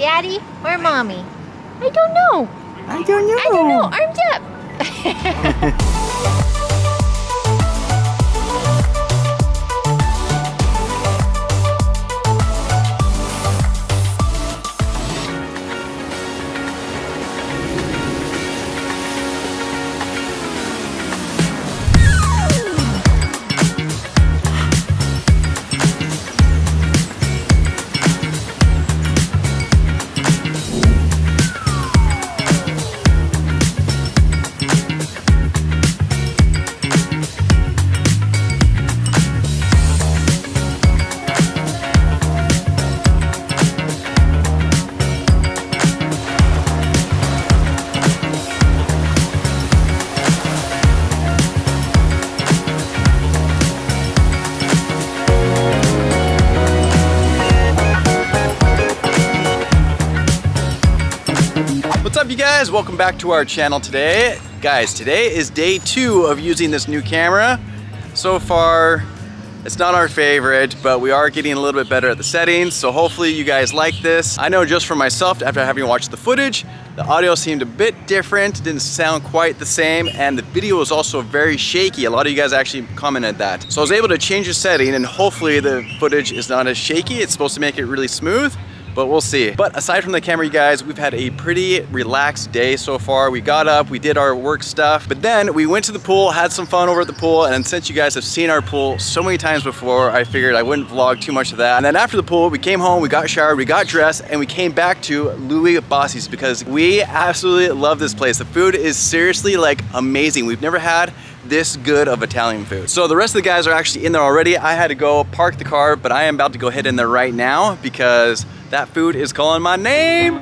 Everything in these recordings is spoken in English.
Daddy or Mommy? I don't know. I don't know. I don't know. Arms up. You guys, welcome back to our channel today. Guys, today is day 2 of using this new camera. So far, it's not our favorite, but we are getting a little bit better at the settings, so hopefully you guys like this. I know just for myself, after having watched the footage, the audio seemed a bit different, didn't sound quite the same, and the video was also very shaky. A lot of you guys actually commented that. So I was able to change the setting, and hopefully the footage is not as shaky. It's supposed to make it really smooth, but we'll see. But aside from the camera, you guys, we've had a pretty relaxed day so far. We got up, we did our work stuff, but then we went to the pool, had some fun over at the pool, and since you guys have seen our pool so many times before, I figured I wouldn't vlog too much of that. And then after the pool, we came home, we got showered, we got dressed, and we came back to Louis Bossi's because we absolutely love this place. The food is seriously like amazing. We've never had this good of Italian food. So the rest of the guys are actually in there already. I had to go park the car, but I am about to go head in there right now because that food is calling my name.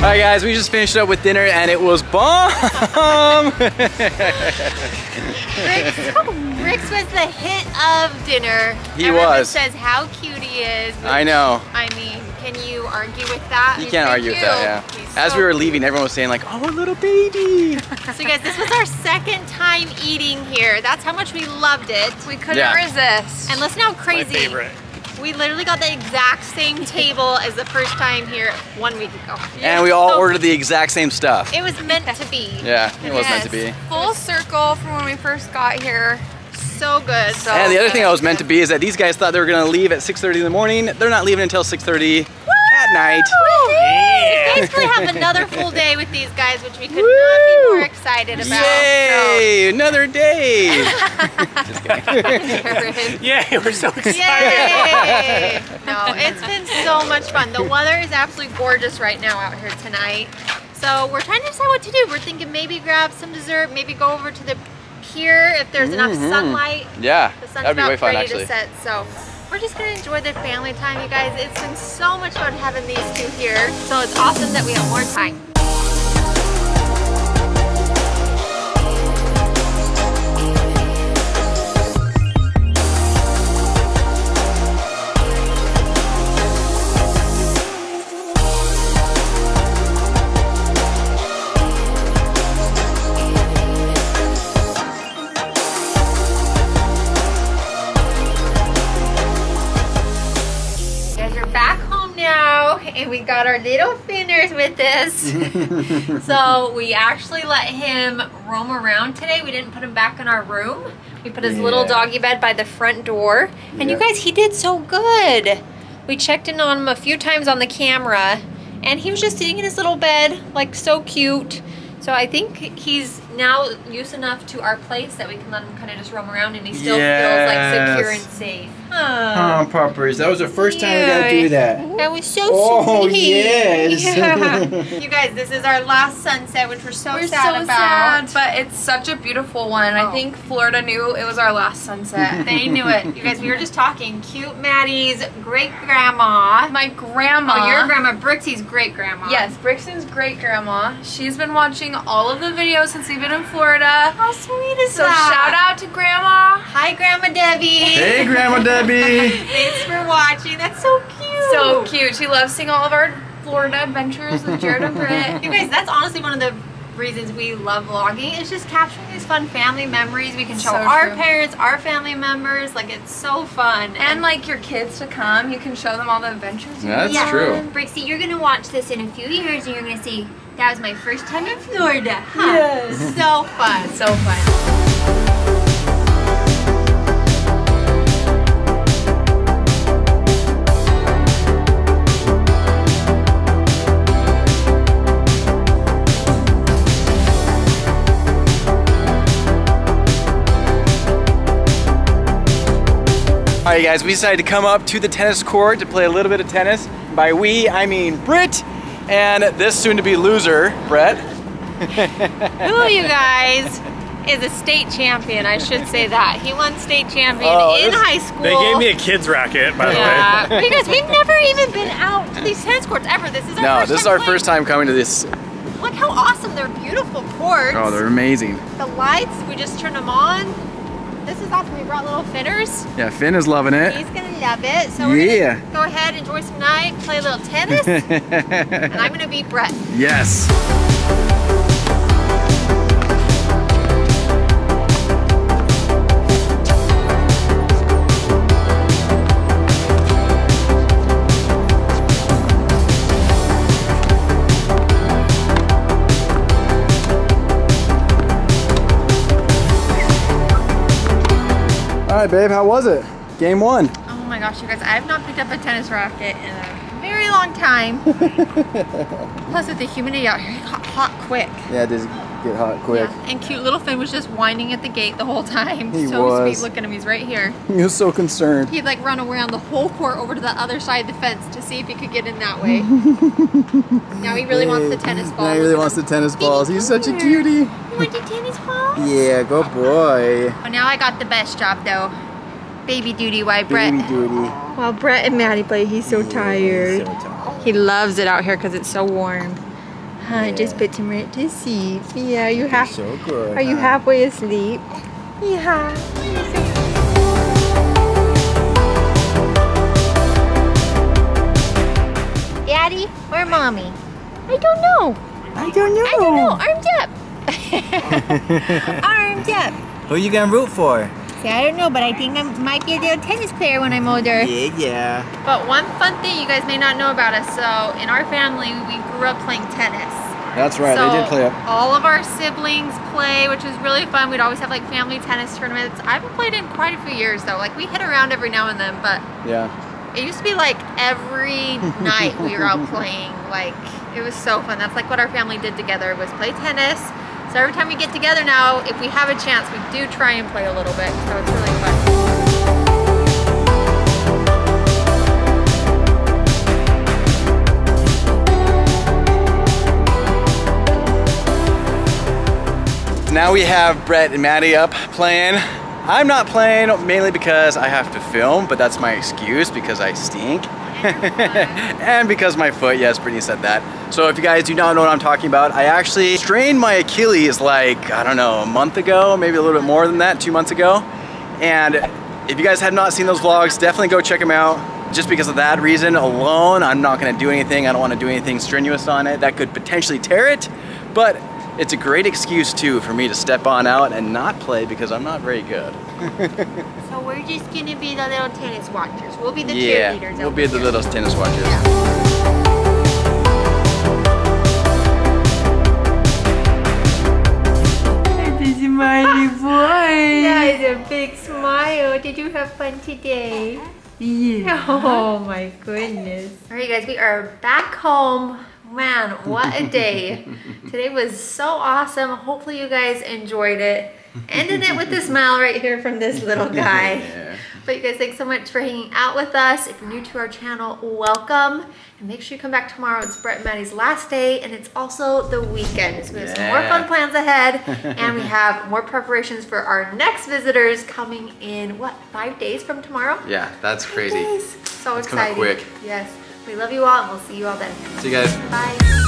Alright guys, we just finished up with dinner and it was bomb! Rick's was the hit of dinner. He Everyone was. Says how cute he is. I know. I mean, can you argue with that? You can't argue with that, yeah. As we were leaving, everyone was saying like, oh, a little baby. So you guys, this was our second time eating here. That's how much we loved it. We couldn't resist. And listen how crazy. My favorite. We literally got the exact same table as the first time here 1 week ago. And we all ordered the exact same stuff. It was meant to be. Yeah, it was meant to be. Full circle from when we first got here. So good. So and the other thing I was meant to be is that these guys thought they were going to leave at 6:30 in the morning. They're not leaving until 6:30 at night. Yeah. We basically have another full day with these guys, which we could not be more excited about. Yay! So. Another day! Just kidding. Yay! We're so excited. Yay! No, it's been so much fun. The weather is absolutely gorgeous right now out here tonight. So we're trying to decide what to do. We're thinking maybe grab some dessert, maybe go over to the pier if there's enough sunlight. Yeah, the sun's about ready to set, so. We're just gonna enjoy their family time, you guys. It's been so much fun having these two here. So it's awesome that we have more time. We got our little Finners with us. So we actually let him roam around today. We didn't put him back in our room. We put his little doggy bed by the front door. And you guys, he did so good. We checked in on him a few times on the camera, and he was just sitting in his little bed, like, so cute. So I think he's now used enough to our place that we can let him kind of just roam around, and he still feels like secure and safe. Huh. Oh, puppers. That was the first time we got to do that. That was so sweet. Yes. Yeah. You guys, this is our last sunset, which we're so sad about. But it's such a beautiful one. Oh. I think Florida knew it was our last sunset. They knew it. You guys, we were just talking. Cute Maddie's great-grandma. My grandma. Oh, your grandma. Brixie's great-grandma. Yes, Brixie's great-grandma. She's been watching all of the videos since we've been in Florida. How sweet is that? So shout out to Grandma. Hi, Grandma Debbie. Hey, Grandma Debbie. Thanks for watching. That's so cute. So cute. She loves seeing all of our Florida adventures with Jared and Britt. You guys, that's honestly one of the reasons we love vlogging. It's just capturing these fun family memories. We can show our parents, our family members. Like, it's so fun. And like your kids to come, you can show them all the adventures. That's true. Brixie, you're going to watch this in a few years and you're going to see, that was my first time in Florida. Huh? Yes. So fun. So fun. Alright guys, we decided to come up to the tennis court to play a little bit of tennis. By we, I mean Britt and this soon-to-be loser, Brett. Who, you guys, is a state champion, I should say that. He won state champion in high school. They gave me a kid's racket, by the way. Because we've never even been out to these tennis courts ever. This is our first time coming to this. Look how awesome, they're beautiful courts. Oh, they're amazing. The lights, we just turned them on. This is awesome. We brought little Finners. Yeah, Finn is loving it. He's going to love it. So we're going to go ahead, enjoy some night, play a little tennis, and I'm going to beat Brett. Yes. All right, babe, how was it? Game one. Oh my gosh, you guys, I have not picked up a tennis racket in a very long time. Plus with the humidity out here, it got hot quick. Yeah, it does get hot quick. Yeah. And cute little Finn was just whining at the gate the whole time. He was so sweet. Look at him, he's right here. He was so concerned. He'd like run around the whole court over to the other side of the fence to see if he could get in that way. Now he really wants the tennis balls. Now he really wants the tennis balls. He's such a cutie. Want the tennis balls? Yeah, good boy. Well, now I got the best job though. Baby duty while Brett. Baby duty. While Brett and Maddie play, he's so tired. He's so tired. He loves it out here because it's so warm. Huh, yeah. Just puts him right to sleep. Yeah, you have. So good. Are you halfway asleep? Yeah. Daddy or mommy? I don't know. I don't know. I don't know. Arms up. Arms up. Who are you gonna root for? See, I don't know, but I think I might be a little tennis player when I'm older. Yeah, yeah. But one fun thing you guys may not know about us, so in our family, we grew up playing tennis. That's right, so they did play up. All of our siblings play, which is really fun. We'd always have like family tennis tournaments. I haven't played in quite a few years though. Like we hit around every now and then, but it used to be like every night we were out playing. Like it was so fun. That's like what our family did together was play tennis. So every time we get together now, if we have a chance, we do try and play a little bit, so it's really fun. Now we have Brett and Maddie up playing. I'm not playing mainly because I have to film, but that's my excuse because I stink. And because my foot, yes, Brittany said that. So if you guys do not know what I'm talking about, I actually strained my Achilles like, I don't know, a month ago, maybe a little bit more than that, 2 months ago. And if you guys have not seen those vlogs, definitely go check them out. Just because of that reason alone, I'm not gonna do anything. I don't wanna do anything strenuous on it. That could potentially tear it, but it's a great excuse too for me to step on out and not play because I'm not very good. So we're just gonna be the little tennis watchers. We'll be the cheerleaders. Yeah, we'll be the little tennis watchers. Yeah. He's a smiley boy. That is a big smile. Did you have fun today? Yeah. Oh my goodness. All right, you guys, we are back home. Man, what a day. Today was so awesome. Hopefully you guys enjoyed it. Ended it with a smile right here from this little guy. Yeah. But you guys, thanks so much for hanging out with us. If you're new to our channel, welcome. And make sure you come back tomorrow. It's Britt and Maddie's last day, and it's also the weekend. So we have some more fun plans ahead, and we have more preparations for our next visitors coming in, what, 5 days from tomorrow? Yeah, that's crazy. So exciting. It's coming quick. Yes. We love you all, and we'll see you all then. See you guys. Bye.